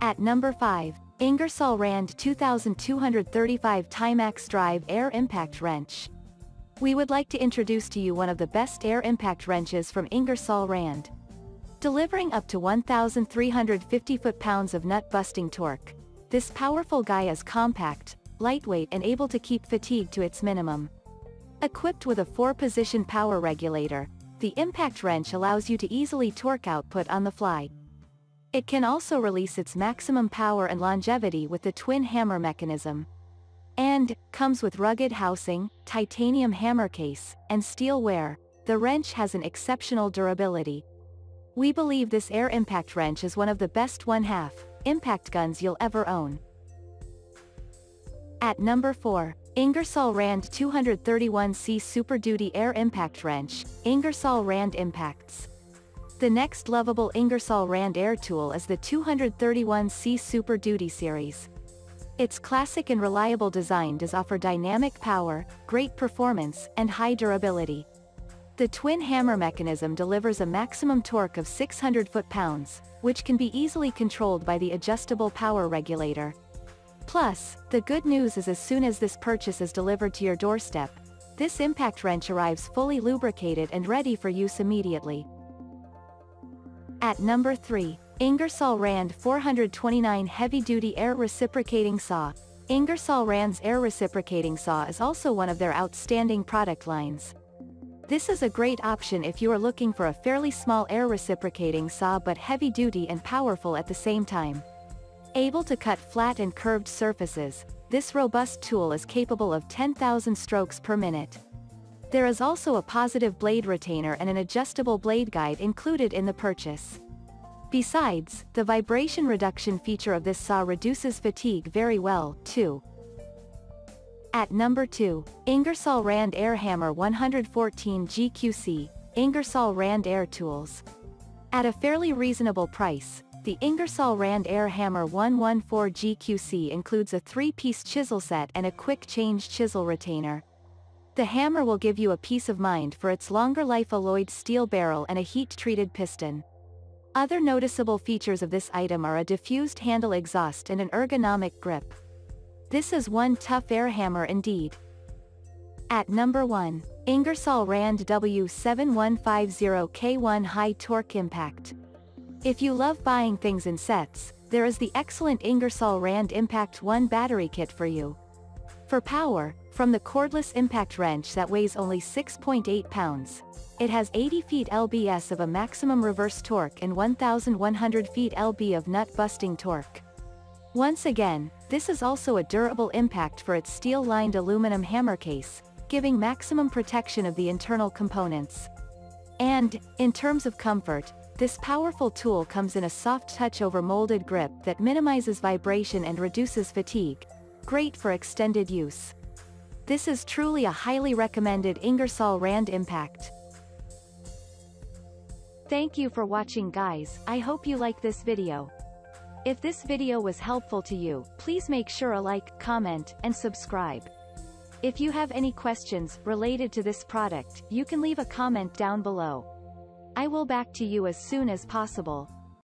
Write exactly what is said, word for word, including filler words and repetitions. At number five, Ingersoll Rand twenty-two thirty-five TiMAX Drive Air Impact Wrench. We would like to introduce to you one of the best air impact wrenches from Ingersoll Rand, delivering up to one thousand three hundred fifty foot-pounds of nut-busting torque. This powerful guy is compact, lightweight and able to keep fatigue to its minimum. Equipped with a four-position power regulator, the impact wrench allows you to easily torque output on the fly. It can also release its maximum power and longevity with the twin hammer mechanism. And, comes with rugged housing, titanium hammer case, and steel wear, the wrench has an exceptional durability. We believe this air impact wrench is one of the best one-half impact guns you'll ever own. At number four, Ingersoll Rand two thirty-one C Super Duty Air Impact Wrench, Ingersoll Rand Impacts. The next lovable Ingersoll Rand air tool is the two thirty-one C Super Duty series. Its classic and reliable design does offer dynamic power, great performance, and high durability. The twin hammer mechanism delivers a maximum torque of six hundred foot-pounds, which can be easily controlled by the adjustable power regulator. Plus, the good news is as soon as this purchase is delivered to your doorstep, this impact wrench arrives fully lubricated and ready for use immediately. At number three, Ingersoll Rand four twenty-nine Heavy Duty Air Reciprocating Saw. Ingersoll Rand's air reciprocating saw is also one of their outstanding product lines. This is a great option if you are looking for a fairly small air reciprocating saw but heavy duty and powerful at the same time. Able to cut flat and curved surfaces, this robust tool is capable of ten thousand strokes per minute. There is also a positive blade retainer and an adjustable blade guide included in the purchase. Besides, the vibration reduction feature of this saw reduces fatigue very well, too. At number two, Ingersoll Rand Air Hammer one fourteen G Q C, Ingersoll Rand Air Tools. At a fairly reasonable price, the Ingersoll Rand Air Hammer one fourteen G Q C includes a three-piece chisel set and a quick change chisel retainer. The hammer will give you a peace of mind for its longer life alloyed steel barrel and a heat-treated piston. Other noticeable features of this item are a diffused handle exhaust and an ergonomic grip. This is one tough air hammer indeed. At number one, Ingersoll Rand W seven one five zero K one High Torque Impact. If you love buying things in sets, there is the excellent Ingersoll Rand Impact one battery kit for you. For power, from the cordless impact wrench that weighs only six point eight pounds, it has eighty feet pounds of a maximum reverse torque and one thousand one hundred feet pounds of nut-busting torque. Once again, this is also a durable impact for its steel-lined aluminum hammer case, giving maximum protection of the internal components. And, in terms of comfort, this powerful tool comes in a soft touch over molded grip that minimizes vibration and reduces fatigue. Great for extended use. This is truly a highly recommended Ingersoll Rand Impact. Thank you for watching, guys. I hope you like this video. If this video was helpful to you, please make sure a like, comment, and subscribe. If you have any questions related to this product, you can leave a comment down below. I will back to you as soon as possible.